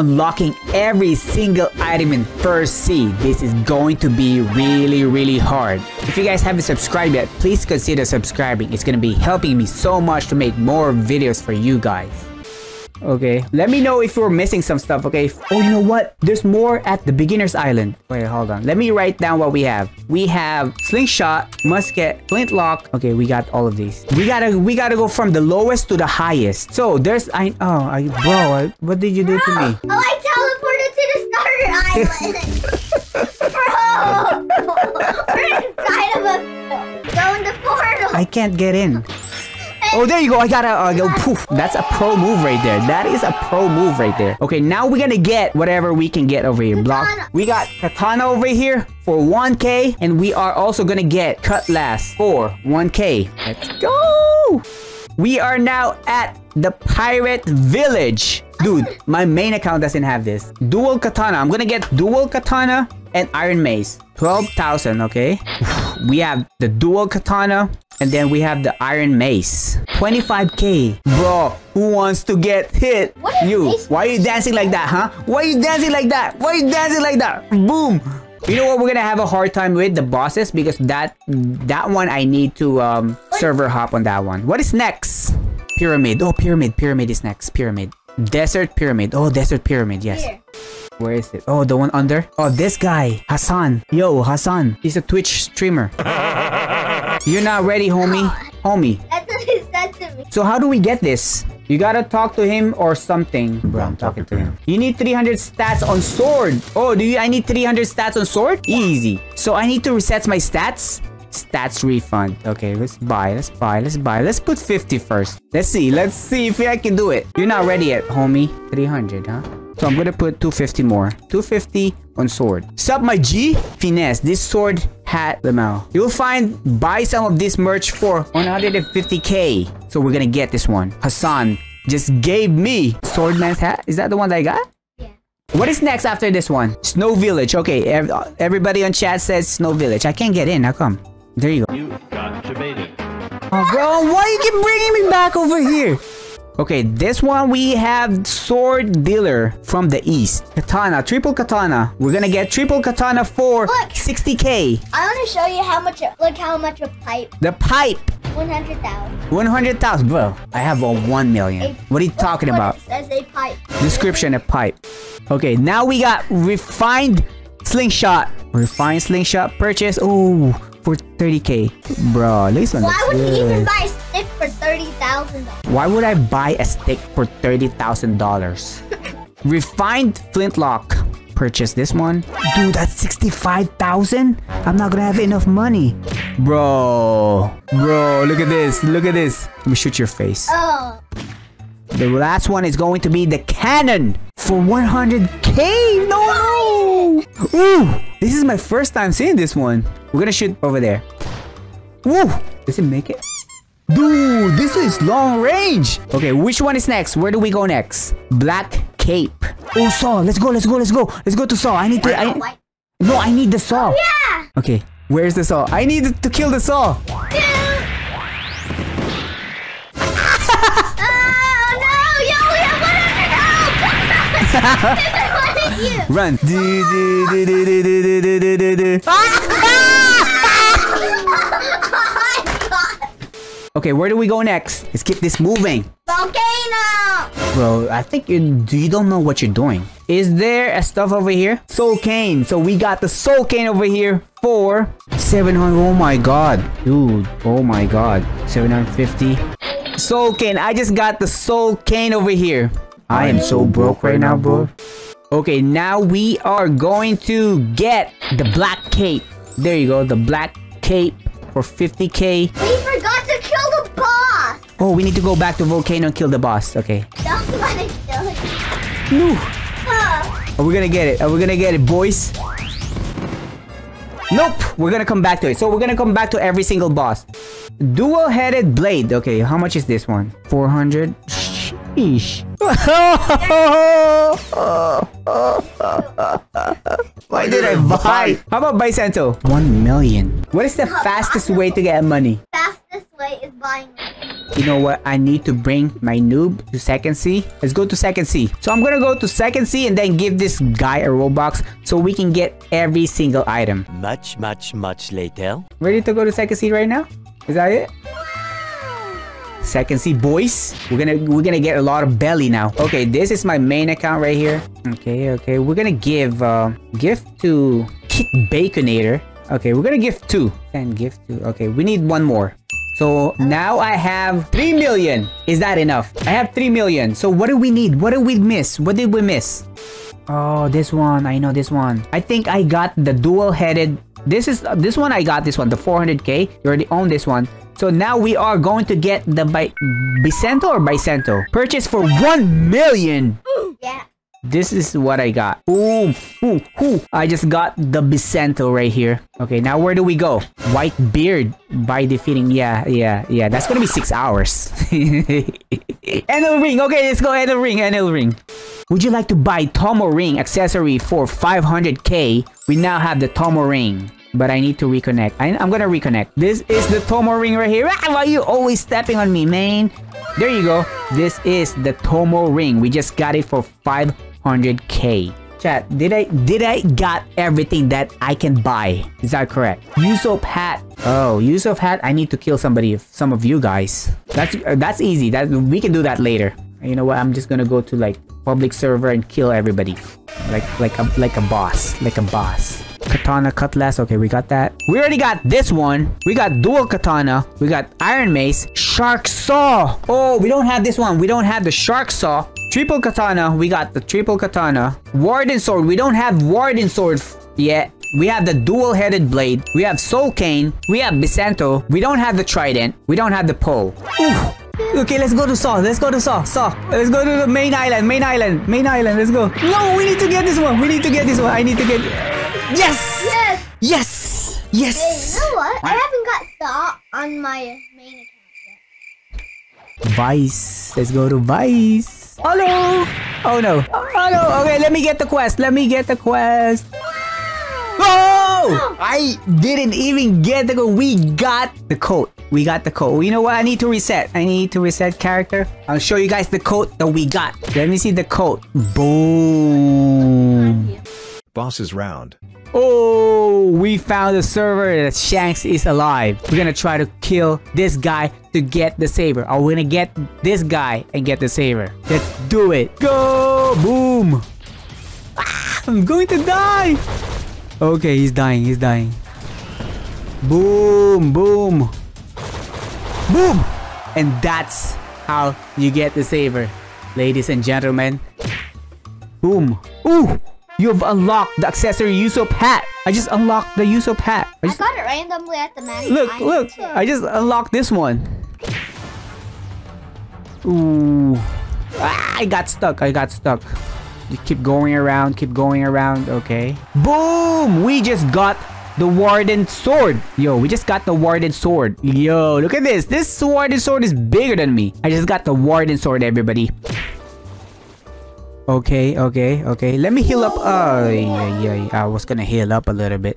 unlocking every single item in First Sea. This is going to be really hard. If you guys haven't subscribed yet, please consider subscribing. It's gonna be helping me so much to make more videos for you guys. Okay, let me know if we're missing some stuff, okay? Oh, you know what? There's more at the beginner's island. Wait, hold on. Let me write down what we have. We have slingshot, musket, flintlock. Okay, we got all of these. We gotta go from the lowest to the highest. So there's, bro, what did you do to me? Oh, I teleported to the starter island. Bro, we're inside of a, go in the portal. I can't get in. Oh, there you go. I gotta go poof. That's a pro move right there. That is a pro move right there. Okay, now we're gonna get whatever we can get over here. Block. We got katana over here for 1k. And we are also gonna get cutlass for 1k. Let's go. We are now at the pirate village. Dude, my main account doesn't have this. Dual katana. I'm gonna get dual katana and iron mace. 12,000, okay? We have the dual katana. And then we have the iron mace. 25k. Bro, who wants to get hit? You. Why are you dancing like that, huh? Why are you dancing like that? Why are you dancing like that? Boom. You know what? We're gonna have a hard time with the bosses because that one I need to server hop on that one. What is next? Pyramid. Oh, pyramid. Pyramid is next. Pyramid. Desert pyramid. Oh, desert pyramid. Yes. Here. Where is it? Oh, the one under. Oh, this guy. Hassan. Yo, Hassan. He's a Twitch streamer. You're not ready, homie. Oh, homie. That's what he said to me. So how do we get this? You gotta talk to him or something. Bro, I'm talking to him. You need 300 stats on sword. Oh, do you? I need 300 stats on sword? Easy. So I need to reset my stats. Stats refund. Okay, let's buy. Let's buy. Let's buy. Let's put 50 first. Let's see. Let's see if I can do it. You're not ready yet, homie. 300, huh? So I'm gonna put 250 more. 250 on sword. Sup, my G? Finesse. This sword... Hat Lamau. You'll find buy some of this merch for 150k. So we're gonna get this one. Hassan just gave me swordman's hat. Is that the one that I got? Yeah. What is next after this one? Snow Village. Okay, everybody on chat says Snow Village. I can't get in. How come? There you go. You got debated. Oh, bro, why you keep bringing me back over here? Okay, this one we have sword dealer from the east. Katana, triple katana. We're gonna get triple katana for look, 60k. I want to show you how much. Look how much a pipe. The pipe. 100,000. 100,000, bro. I have a 1 million. What are you talking about? It says a pipe. Description: a pipe. Okay, now we got refined slingshot. Refined slingshot purchase. Oh, for 30k, bro. Listen. Why would you even buy? For $30,000. Why would I buy a stick for $30,000? Refined flintlock. Purchase this one. Dude, that's 65,000? I'm not gonna have enough money. Bro. Bro, look at this. Look at this. Let me shoot your face. Oh. The last one is going to be the cannon for 100k. No. Ooh. This is my first time seeing this one. We're gonna shoot over there. Woo. Does it make it? Dude, this is long range. Okay, which one is next? Where do we go next? Black cape. Oh, saw. Let's go. Let's go. Let's go. Let's go to saw. I need to. No, I need the saw. Yeah. Okay, where's the saw? I need to kill the saw. Yeah. Oh no! Yo, we have 100 health. Run. Okay, where do we go next? Let's keep this moving. Volcano! Bro, I think you don't know what you're doing. Is there a stuff over here? Soul cane. So we got the soul cane over here for 700. Oh my god. Dude, oh my god. 750. Soul cane. I just got the soul cane over here. I am so broke right now, bro. Okay, now we are going to get the black cape. There you go. The black cape for 50k. We forgot to kill the boss! Oh, we need to go back to Volcano and kill the boss. Okay. Don't let it kill it. No! Are we gonna get it? Are we gonna get it, boys? Nope! We're gonna come back to it. So we're gonna come back to every single boss. Dual-headed blade. Okay, how much is this one? 400? Sheesh. Why did I buy? How about Bisento? 1 million. What is the fastest way to get money? Fastest way is buying. you know what? I need to bring my noob to second C. Let's go to second C. So I'm gonna go to second C and then give this guy a Robux so we can get every single item. Much later. Ready to go to second C right now? Is that it? Second C, boys. We're gonna get a lot of belly now. Okay, this is my main account right here. Okay. We're gonna give gift to Kit Baconator. Okay, we're gonna give 2 and give 2. Okay, we need 1 more. So now I have 3 million. Is that enough? I have 3 million. So what do we need? What did we miss? What did we miss? Oh, this one. I know this one. I think I got the dual-headed. This is this one. I got this one. The 400k. You already own this one. So now we are going to get the Bisento or Bisento. Purchase for 1 million. Yeah. This is what I got. Ooh. I just got the Bisento right here. Okay, now where do we go? White beard by defeating. Yeah. That's gonna be 6 hours. Enel ring. Okay, let's go. Enel ring. Would you like to buy Tomo Ring accessory for 500k? We now have the Tomo Ring. But I need to reconnect. I'm gonna reconnect. This is the Tomo Ring right here. Ah, why are you always stepping on me, man? There you go. This is the Tomo Ring. We just got it for 500k. Chat, did I got everything that I can buy? Is that correct? Yusuf Hat. Oh, Yusuf Hat. I need to kill somebody. Some of you guys. That's easy. We can do that later. You know what? I'm just gonna go to like public server and kill everybody. Like a boss. Katana cutlass. Okay, we got that. We already got this one. We got dual katana. We got iron mace. Shark saw. Oh, we don't have this one. We don't have the shark saw. Triple katana. We got the triple katana. Warden sword. We don't have warden sword yet. We have the dual-headed blade. We have soul cane. We have Bisento. We don't have the trident. We don't have the pole. Oof. Okay, let's go to Saw. Let's go to Saw. Let's go to the main island. Let's go. No, we need to get this one. I need to get... Yes! Hey, you know what? I haven't got Saw on my main account yet. Vice. Let's go to Vice. Hello! Oh, no. Hello! Okay, let me get the quest. Oh! I didn't even get the coat. We got the coat. You know what? I need to reset. Character. I'll show you guys the coat that we got. Let me see the coat. Boom. Boss's round. Oh, we found a server that Shanks is alive. We're gonna try to kill this guy to get the saber. Or we're gonna get this guy and get the saber. Let's do it. Go! Boom! Ah, I'm going to die! Okay, he's dying. Boom! And that's how you get the saber, ladies and gentlemen. Boom! Ooh! You've unlocked the accessory Yusuf Hat! I just unlocked the Yusuf Hat. I got it randomly at the magic. Look! Too. I just unlocked this one. Ooh! Ah, I got stuck. You keep going around. Okay. Boom! We just got the Warden Sword. Yo, look at this. This Warden Sword is bigger than me. I just got the Warden Sword, everybody. Okay. Let me heal up. I was gonna heal up a little bit.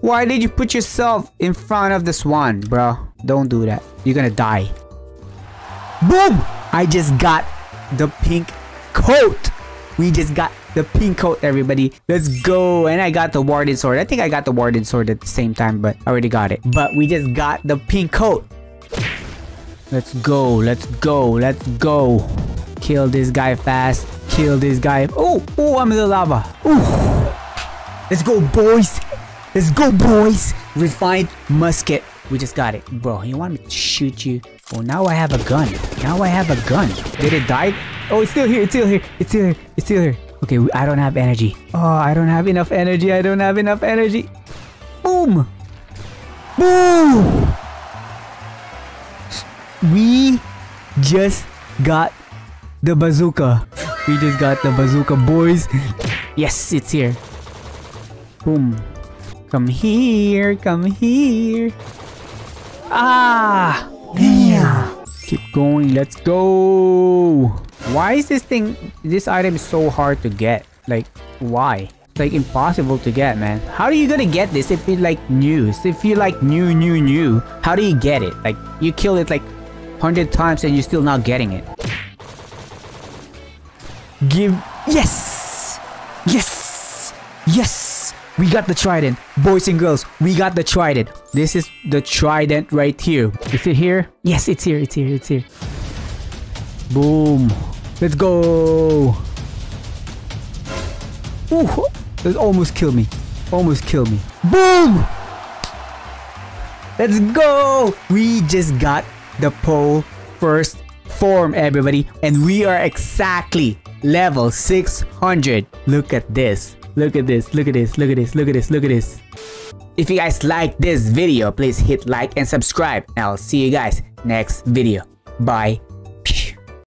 Why did you put yourself in front of the swan, bro? Don't do that. You're gonna die. Boom! I just got the pink coat. Everybody. Let's go. And I got the warden sword. I think I got the warden sword at the same time, but I already got it. But we just got the pink coat. Let's go. Kill this guy fast. Oh, I'm in the lava. Ooh. Let's go, boys. Refined musket. We just got it. Bro, you want me to shoot you? Oh, now I have a gun. Did it die? Oh, it's still here. Okay, I don't have energy. I don't have enough energy. Boom! We just got the bazooka. boys. Yes, it's here. Boom. Come here. Ah! Yeah. Keep going. Let's go. Why is this item so hard to get? Like, why? like impossible to get, man. How are you gonna get this if it's like new? If you like new, how do you get it? Like you kill it like 100 times and you're still not getting it. Give yes, we got the trident, boys and girls. We got the trident. This is the trident right here. Is it here? Yes, it's here. It's here. Boom, let's go. Ooh, that almost killed me. Boom! Let's go! We just got the pole first form, everybody. And we are exactly level 600. Look at this. Look at this. If you guys like this video, please hit like and subscribe. I'll see you guys next video. Bye.